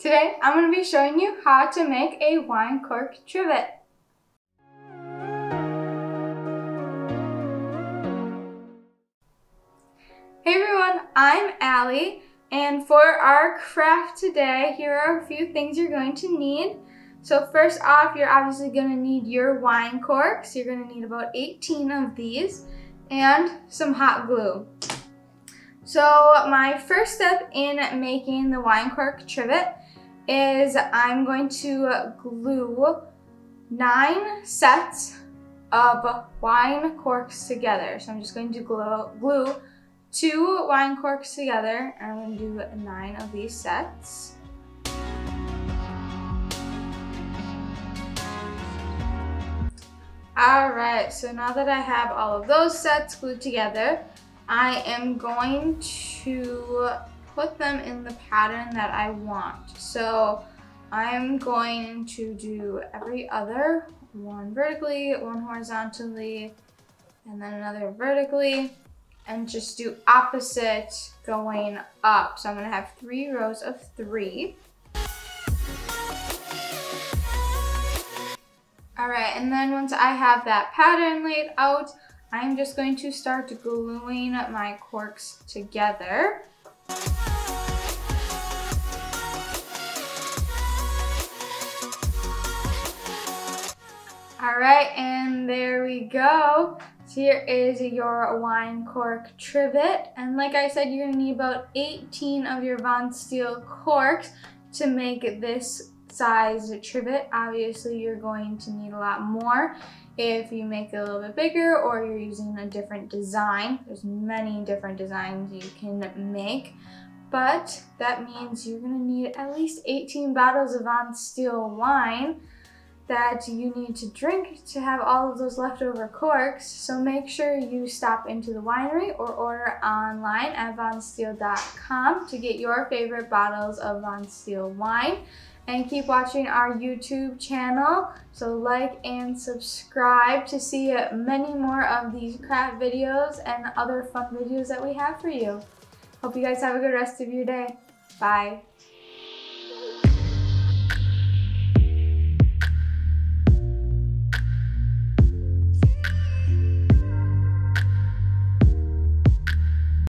Today, I'm going to be showing you how to make a wine cork trivet. Hey everyone, I'm Ali, and for our craft today, here are a few things you're going to need. So first off, you're obviously going to need your wine corks. You're going to need about 18 of these and some hot glue. So my first step in making the wine cork trivet is I'm going to glue 9 sets of wine corks together. So I'm just going to glue 2 wine corks together, and I'm going to do 9 of these sets. All right, so now that I have all of those sets glued together, I am going to put them in the pattern that I want. So I'm going to do every other, one vertically, one horizontally, and then another vertically, and just do opposite going up. So I'm gonna have 3 rows of 3. All right, and then once I have that pattern laid out, I'm just going to start gluing my corks together. All right, and there we go. So here is your wine cork trivet. And like I said, you're gonna need about 18 of your von Stiehl corks to make this size trivet. Obviously, you're going to need a lot more if you make it a little bit bigger or you're using a different design. There's many different designs you can make, but that means you're gonna need at least 18 bottles of von Stiehl wine that you need to drink to have all of those leftover corks. So make sure you stop into the winery or order online at vonstiehl.com to get your favorite bottles of von Stiehl wine. And keep watching our YouTube channel. So like and subscribe to see many more of these craft videos and other fun videos that we have for you. Hope you guys have a good rest of your day. Bye.